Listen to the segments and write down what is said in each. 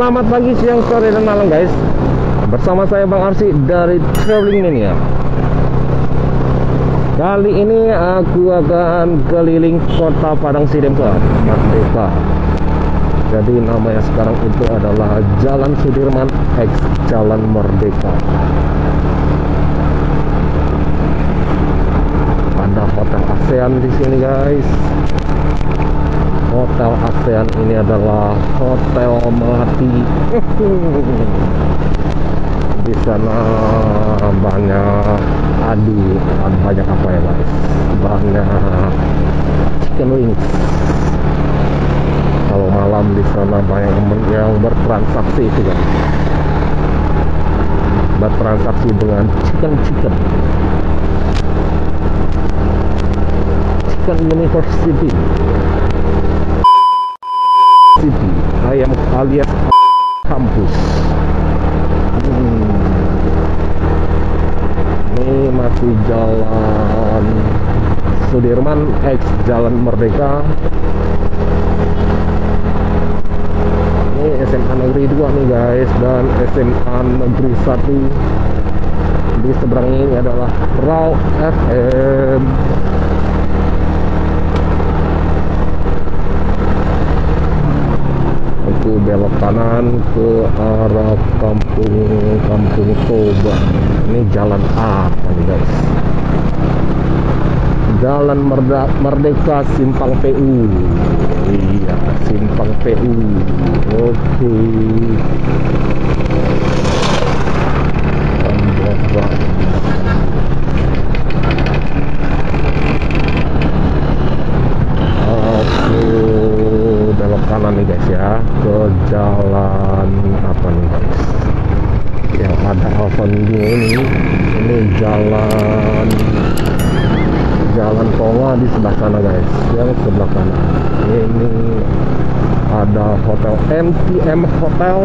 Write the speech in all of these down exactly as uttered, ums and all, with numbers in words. Selamat pagi, siang, sore, dan malam guys. Bersama saya Bang Arsi dari Traveling Mania. Kali ini aku akan keliling kota Padang Sidempuan Merdeka. Jadi namanya sekarang itu adalah Jalan Sudirman X Jalan Merdeka. Ada Hotel ASEAN di sini guys. Hotel ASEAN ini adalah hotel melati. Di sana banyak adu, banyak apa ya guys? Banyak chicken wings. Kalau malam di sana banyak yang bertransaksi itu guys. Bertransaksi dengan chicken chicken. Chicken University. Ayam alias kampus. hmm. Ini masih Jalan Sudirman X Jalan Merdeka. Ini S M A Negeri dua nih guys, dan S M A Negeri satu. Di seberang ini adalah Rau F M. Belok kanan ke arah kampung kampung Toga. Ini jalan apa nih guys? Jalan Merda, Merdeka Simpang P U. Iya, Simpang P U. Oke. Okay. Nih guys ya, ke jalan apa nih guys yang ada avenue ini. Ini jalan Jalan Toga di sebelah sana guys, yang sebelah kanan. Ini ada hotel M T M Hotel.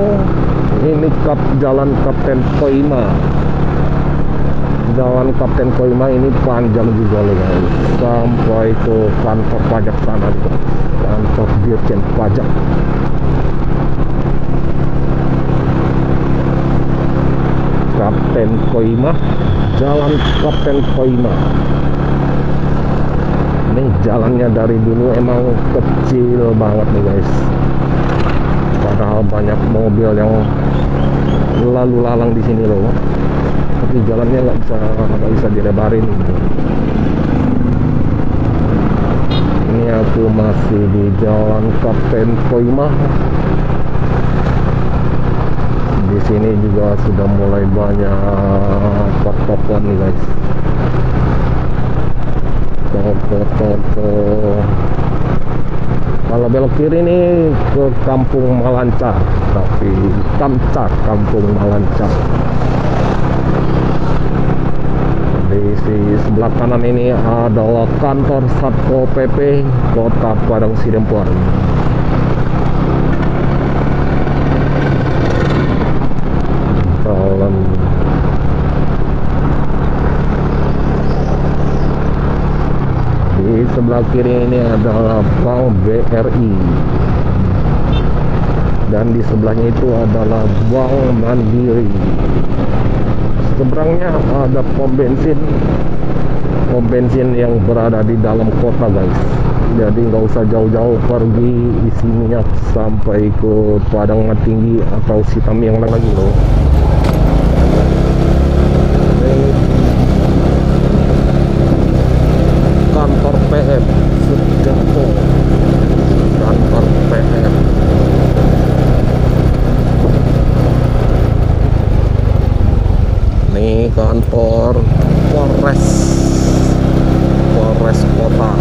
Ini kap Jalan Kapten Koima. Jalan Kapten Koima ini panjang juga loh guys, sampai ke kantor pajak sana gitu, kantor Dirjen Pajak. Kapten Koima, Jalan Kapten Koima. Ini jalannya dari dulu emang kecil banget nih guys, padahal banyak mobil yang lalu lalang di sini loh, tapi jalannya nggak bisa nggak bisa dilebarin. Ini aku masih di Jalan Kapten Koima. Di sini juga sudah mulai banyak pot-potan nih guys, toko-toko. Kalau belok kiri nih ke Kampung Malanca, tapi Kamca Kampung Malanca. Di sebelah kanan ini adalah Kantor Satpol P P Kota Padang Sidempuan. Jalan di sebelah kiri ini adalah Bank B R I, dan di sebelahnya itu adalah Bank Mandiri. Seberangnya ada pom bensin, pom bensin yang berada di dalam kota guys. Jadi nggak usah jauh-jauh pergi isi minyak sampai ke Padang Tinggi atau Sitami yang lagi loh. Ini kantor P M Sudarto, kantor P M. Ini kantor Polres Polres Kota.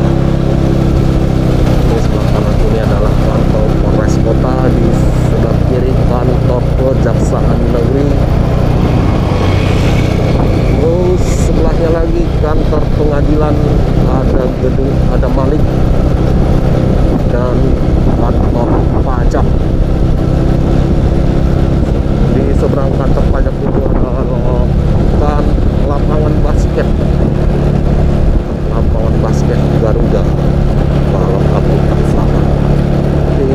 Di sebelah kanan ini adalah kantor Polres Kota, di sebelah kiri kantor Kejaksaan Negeri. Terus sebelahnya lagi kantor pengadilan, ada gedung, ada Malik, dan kantor pajak. Di seberang kantor pajak itu adalah kan lapangan basket, lapangan basket Garuda kalau aku tak salah. Oke.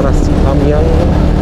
daerah Cipamiang